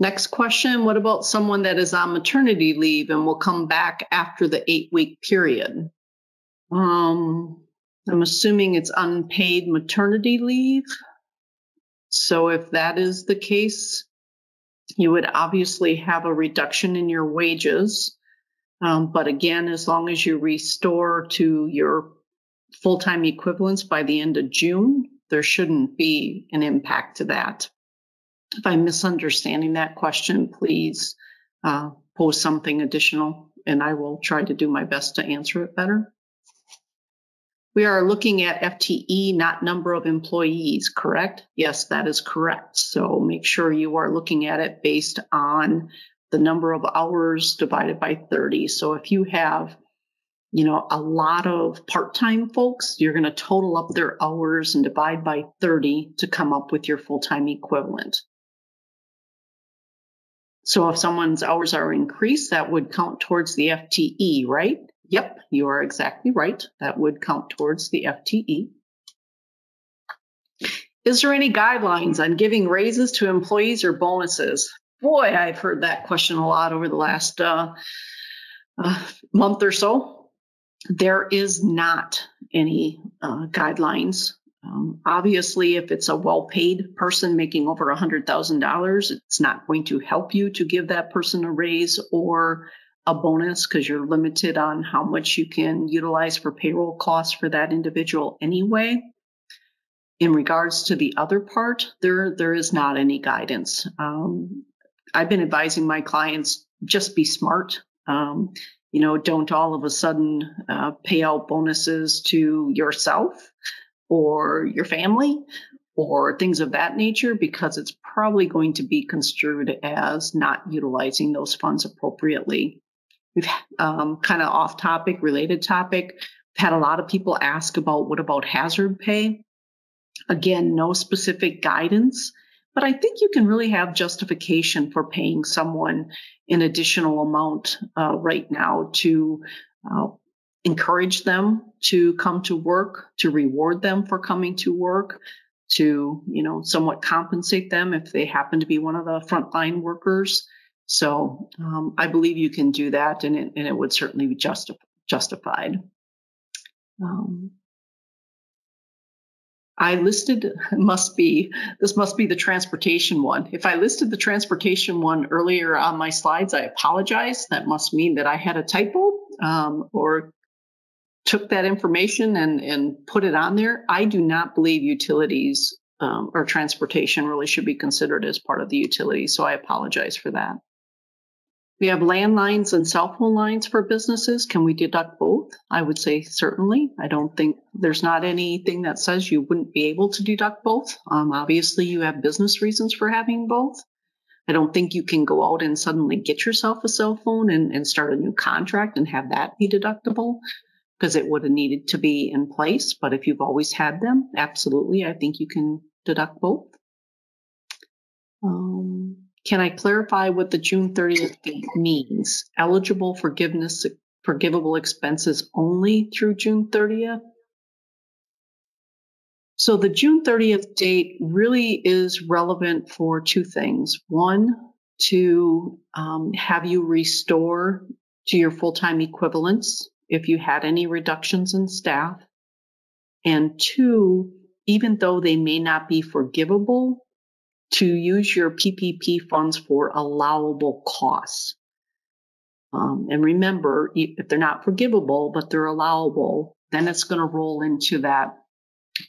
Next question, what about someone that is on maternity leave and will come back after the 8-week period? I'm assuming it's unpaid maternity leave. So if that is the case, you would obviously have a reduction in your wages. But again, as long as you restore to your full-time equivalents by the end of June, there shouldn't be an impact to that. If I'm misunderstanding that question, please post something additional, and I will try to do my best to answer it better. We are looking at FTE, not number of employees, correct? Yes, that is correct. So make sure you are looking at it based on the number of hours divided by 30. So if you have a lot of part-time folks, you're going to total up their hours and divide by 30 to come up with your full-time equivalent. So if someone's hours are increased, that would count towards the FTE, right? Yep, you are exactly right. That would count towards the FTE. Is there any guidelines on giving raises to employees or bonuses? Boy, I've heard that question a lot over the last month or so. There is not any guidelines. Obviously, if it's a well-paid person making over $100,000, it's not going to help you to give that person a raise or a bonus because you're limited on how much you can utilize for payroll costs for that individual anyway. In regards to the other part, there is not any guidance. I've been advising my clients, just be smart. Don't all of a sudden pay out bonuses to yourself or your family or things of that nature, because it's probably going to be construed as not utilizing those funds appropriately. We've kind of off topic, related topic, had a lot of people ask about what about hazard pay? Again, no specific guidance, but I think you can really have justification for paying someone an additional amount right now to encourage them to come to work, to reward them for coming to work, to, somewhat compensate them if they happen to be one of the frontline workers. So I believe you can do that, and it would certainly be justified. This must be the transportation one. If I listed the transportation one earlier on my slides, I apologize. That must mean that I had a typo or took that information and put it on there. I do not believe utilities or transportation really should be considered as part of the utility, so I apologize for that. We have landlines and cell phone lines for businesses. Can we deduct both? I would say certainly. I don't think there's not anything that says you wouldn't be able to deduct both. Obviously, you have business reasons for having both. I don't think you can go out and suddenly get yourself a cell phone and start a new contract and have that be deductible, because it would have needed to be in place. But if you've always had them, absolutely, I think you can deduct both. Can I clarify what the June 30th date means? Eligible forgivable expenses only through June 30th? So the June 30th date really is relevant for two things. One, to have you restore to your full-time equivalents if you had any reductions in staff. And two, even though they may not be forgivable, to use your PPP funds for allowable costs. And remember, if they're not forgivable, but they're allowable, then it's going to roll into that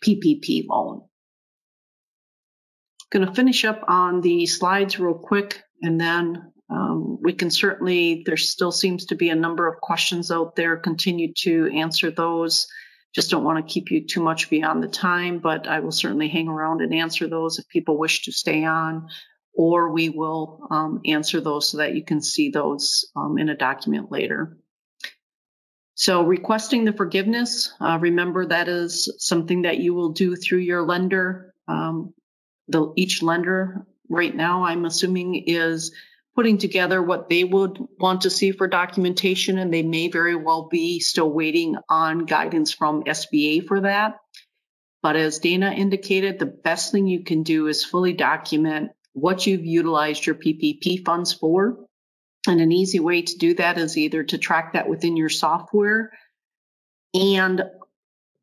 PPP loan. Going to finish up on the slides real quick, and then we can certainly, there still seems to be a number of questions out there, continue to answer those. Just don't want to keep you too much beyond the time, but I will certainly hang around and answer those if people wish to stay on, or we will answer those so that you can see those in a document later. So requesting the forgiveness, remember that is something that you will do through your lender. Each lender right now, I'm assuming, is putting together what they would want to see for documentation, and they may very well be still waiting on guidance from SBA for that. But as Dayna indicated, the best thing you can do is fully document what you've utilized your PPP funds for. And an easy way to do that is either to track that within your software and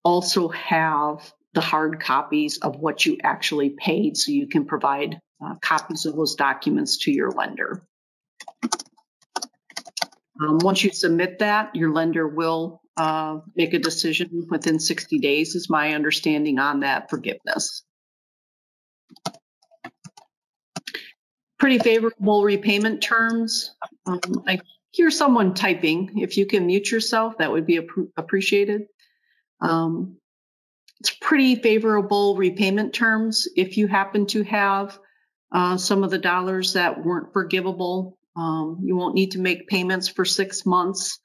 also have the hard copies of what you actually paid, so you can provide copies of those documents to your lender. Once you submit that, your lender will make a decision within 60 days, is my understanding on that forgiveness. Pretty favorable repayment terms. I hear someone typing. If you can mute yourself, that would be appreciated. It's pretty favorable repayment terms. if you happen to have some of the dollars that weren't forgivable, you won't need to make payments for 6 months.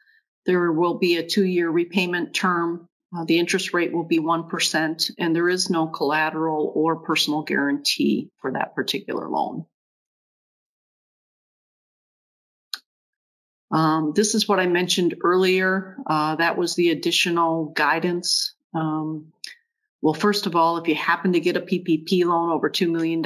There will be a 2-year repayment term. The interest rate will be 1%, and there is no collateral or personal guarantee for that particular loan. This is what I mentioned earlier. That was the additional guidance. Well, first of all, if you happen to get a PPP loan over $2 million,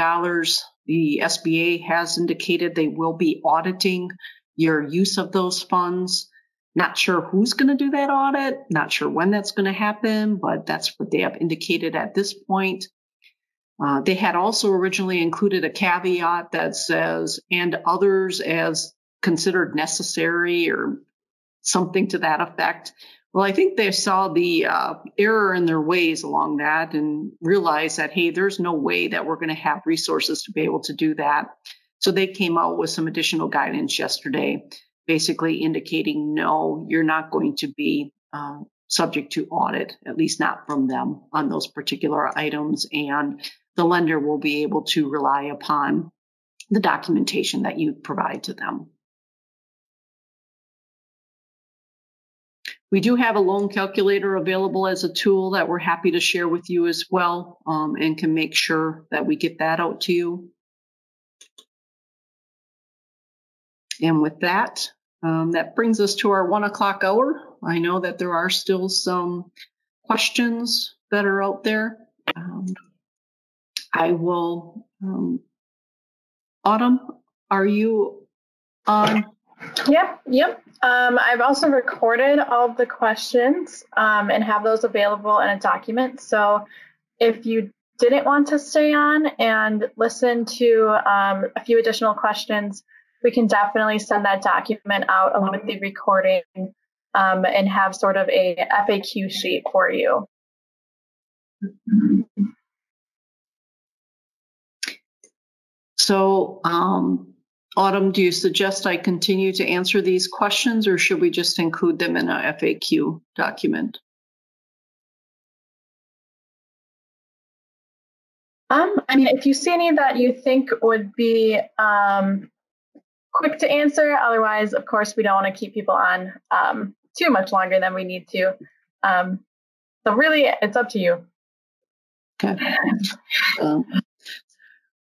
the SBA has indicated they will be auditing your use of those funds. Not sure who's going to do that audit, not sure when that's going to happen, but that's what they have indicated at this point. They had also originally included a caveat that says, and others as considered necessary or something to that effect. Well, I think they saw the error in their ways along that and realized that, hey, there's no way that we're going to have resources to be able to do that. So they came out with some additional guidance yesterday, basically indicating, no, you're not going to be subject to audit, at least not from them on those particular items. And the lender will be able to rely upon the documentation that you provide to them. We do have a loan calculator available as a tool that we're happy to share with you as well, and can make sure that we get that out to you. And with that, that brings us to our 1 o'clock hour. I know that there are still some questions that are out there. I will, Autumn, are you on? Yep. I've also recorded all of the questions and have those available in a document. So if you didn't want to stay on and listen to a few additional questions, we can definitely send that document out along with the recording and have sort of a FAQ sheet for you. So, Autumn, do you suggest I continue to answer these questions, or should we just include them in our FAQ document? I mean, if you see any that you think would be quick to answer, otherwise, of course, we don't want to keep people on too much longer than we need to. So really, it's up to you. Okay.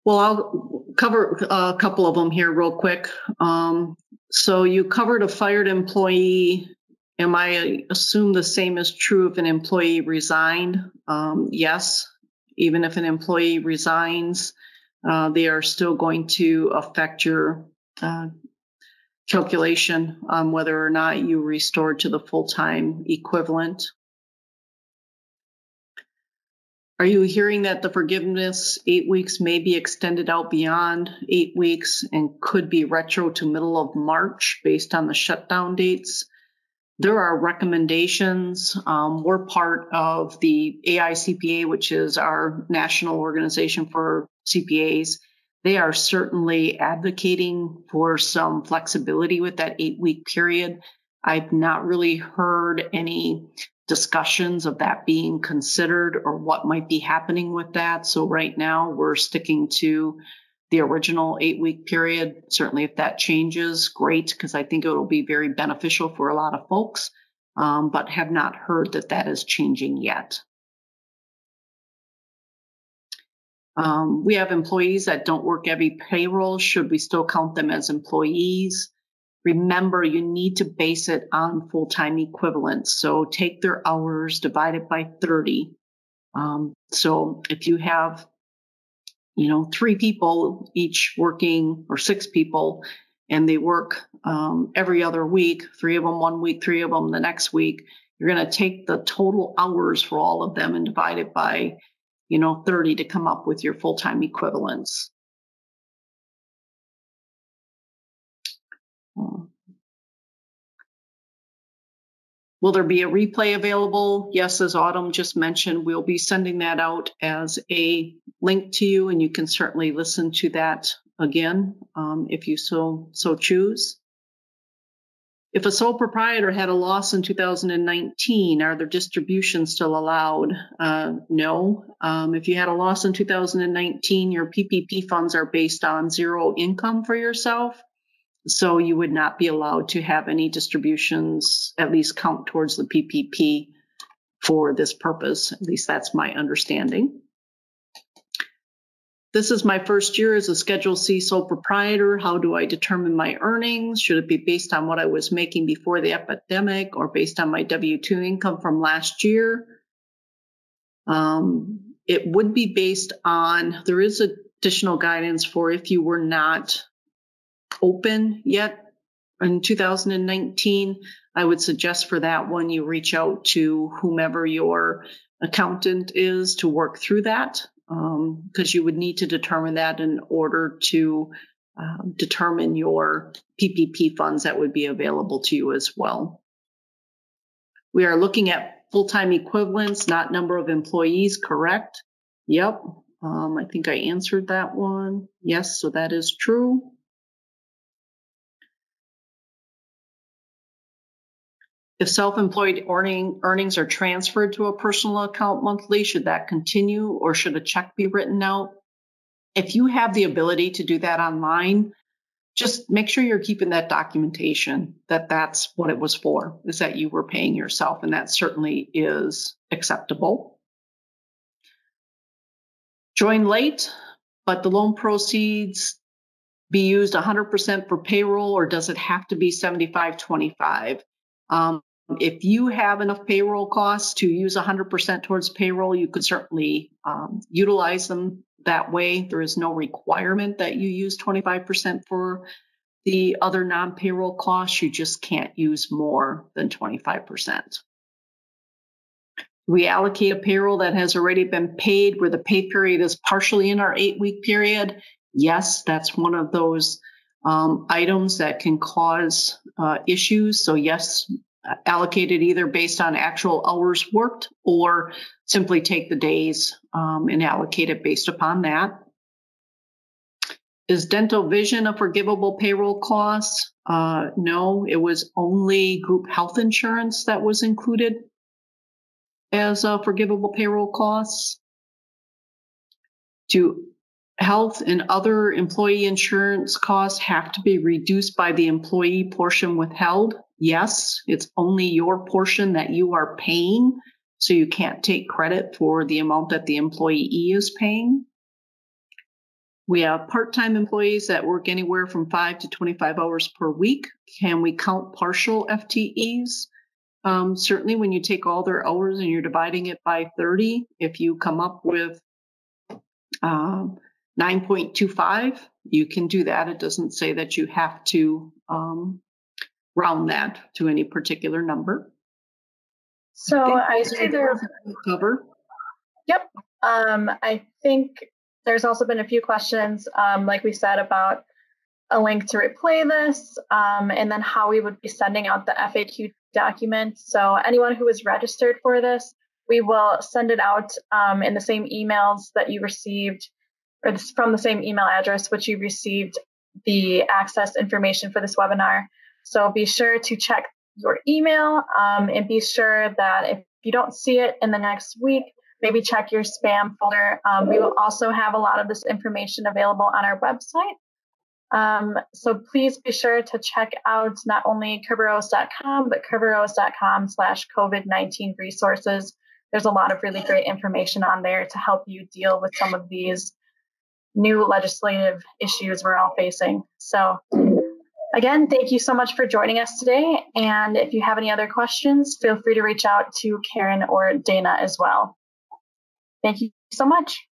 Well, I'll cover a couple of them here real quick. So you covered a fired employee. Am I assume the same is true if an employee resigned? Yes, even if an employee resigns, they are still going to affect your calculation on whether or not you restored to the full-time equivalent. Are you hearing that the forgiveness 8 weeks may be extended out beyond 8 weeks and could be retro to middle of March based on the shutdown dates? There are recommendations. We're part of the AICPA, which is our national organization for CPAs. They are certainly advocating for some flexibility with that 8 week period. I've not really heard any discussions of that being considered or what might be happening with that. So right now we're sticking to the original 8 week period. Certainly if that changes, great, because I think it will be very beneficial for a lot of folks, but have not heard that that is changing yet. We have employees that don't work every payroll. Should we still count them as employees? Remember, you need to base it on full-time equivalents. So take their hours, divide it by 30. So if you have, three people each working or six people, and they work every other week, three of them 1 week, three of them the next week, you're going to take the total hours for all of them and divide it by, 30 to come up with your full-time equivalents. Will there be a replay available? Yes, as Autumn just mentioned, we'll be sending that out as a link to you, and you can certainly listen to that again if you so choose. If a sole proprietor had a loss in 2019, are their distributions still allowed? No. If you had a loss in 2019, your PPP funds are based on zero income for yourself. So you would not be allowed to have any distributions, at least count towards the PPP for this purpose. At least that's my understanding. This is my first year as a Schedule C sole proprietor. How do I determine my earnings? Should it be based on what I was making before the epidemic or based on my W-2 income from last year? It would be based on, there is additional guidance for if you were not open yet in 2019, I would suggest for that one you reach out to whomever your accountant is to work through that, because you would need to determine that in order to determine your PPP funds that would be available to you as well. We are looking at full-time equivalents, not number of employees, correct? Yep. I think I answered that one. Yes, so that is true. If self-employed earnings are transferred to a personal account monthly, should that continue or should a check be written out? If you have the ability to do that online, just make sure you're keeping that documentation that that's what it was for, is that you were paying yourself, and that certainly is acceptable. Join late, but the loan proceeds be used 100% for payroll, or does it have to be 75-25? If you have enough payroll costs to use 100% towards payroll, you could certainly utilize them that way. There is no requirement that you use 25% for the other non-payroll costs. You just can't use more than 25%. We allocate a payroll that has already been paid where the pay period is partially in our 8-week period. Yes, that's one of those items that can cause issues. So yes, allocated either based on actual hours worked or simply take the days and allocate it based upon that. Is dental vision a forgivable payroll cost? No, it was only group health insurance that was included as a forgivable payroll costs. Do health and other employee insurance costs have to be reduced by the employee portion withheld? Yes, it's only your portion that you are paying, so you can't take credit for the amount that the employee is paying. We have part-time employees that work anywhere from 5 to 25 hours per week. Can we count partial FTEs? Certainly, when you take all their hours and you're dividing it by 30, if you come up with 9.25, you can do that. It doesn't say that you have to round that to any particular number. So I see there's cover. Yep. I think there's also been a few questions, like we said, about a link to replay this, and then how we would be sending out the FAQ document. So anyone who is registered for this, we will send it out in the same emails that you received, or from the same email address which you received the access information for this webinar. So be sure to check your email and be sure that if you don't see it in the next week, maybe check your spam folder. We will also have a lot of this information available on our website. So please be sure to check out not only KerberRose.com, but KerberRose.com/COVID-19 resources. There's a lot of really great information on there to help you deal with some of these new legislative issues we're all facing. So again, thank you so much for joining us today. And if you have any other questions, feel free to reach out to Karen or Dayna as well. Thank you so much.